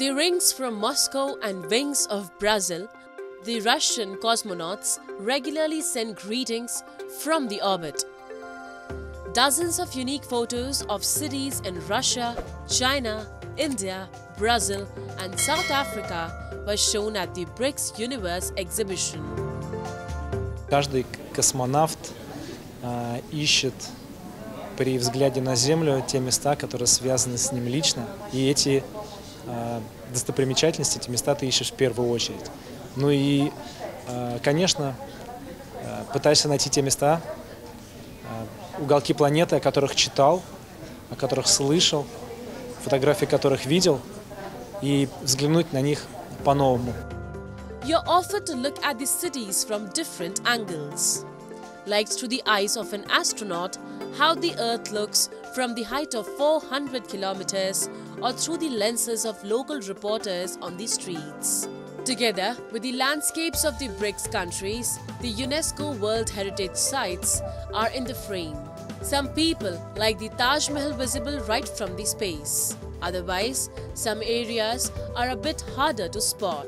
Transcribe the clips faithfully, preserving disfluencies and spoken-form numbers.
The rings from Moscow and wings of Brazil, the Russian cosmonauts regularly send greetings from the orbit. Dozens of unique photos of cities in Russia, China, India, Brazil and South Africa were shown at the BRICS Universe Exhibition. Каждый космонавт ищет при взгляде на Землю те места, которые связаны с ним лично, и эти достопримечательности, эти места ты ищешь в первую очередь. Ну и, конечно, пытаешься найти те места, уголки планеты, о которых читал, о которых слышал, фотографии которых видел, и взглянуть на них по-новому. You're offered to look at the cities from different angles. Like through the eyes of an astronaut, how the Earth looks from the height of four hundred kilometers, or through the lenses of local reporters on the streets. Together with the landscapes of the BRICS countries, the UNESCO World Heritage Sites are in the frame. Some people like the Taj Mahal visible right from the space. Otherwise, some areas are a bit harder to spot.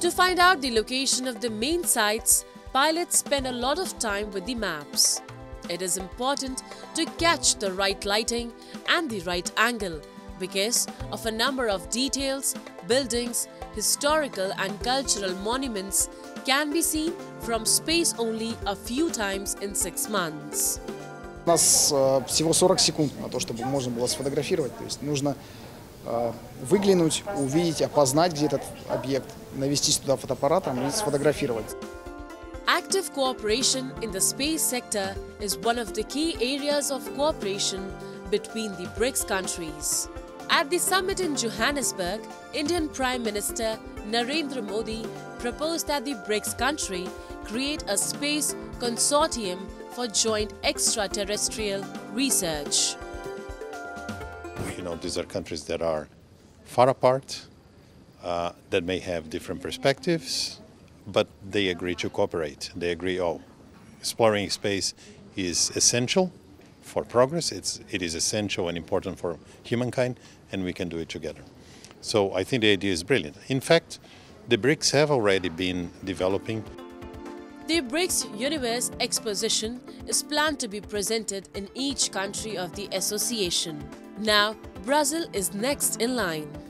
To find out the location of the main sites, pilots spend a lot of time with the maps. It is important to catch the right lighting and the right angle because of a number of details, buildings, historical and cultural monuments can be seen from space only a few times in six months. У нас всего сорок секунд на то, чтобы можно было сфотографировать. То есть нужно выглянуть, увидеть, опознать, где этот объект, навестись туда фотоаппаратом и сфотографировать. Active cooperation in the space sector is one of the key areas of cooperation between the BRICS countries. At the summit in Johannesburg, Indian Prime Minister Narendra Modi proposed that the BRICS country create a space consortium for joint extraterrestrial research. You know, these are countries that are far apart, uh, that may have different perspectives, but they agree to cooperate. They agree, oh, exploring space is essential for progress, it's, it is essential and important for humankind, and we can do it together. So I think the idea is brilliant. In fact, the BRICS have already been developing. The BRICS Universe Exposition is planned to be presented in each country of the association. Now, Brazil is next in line.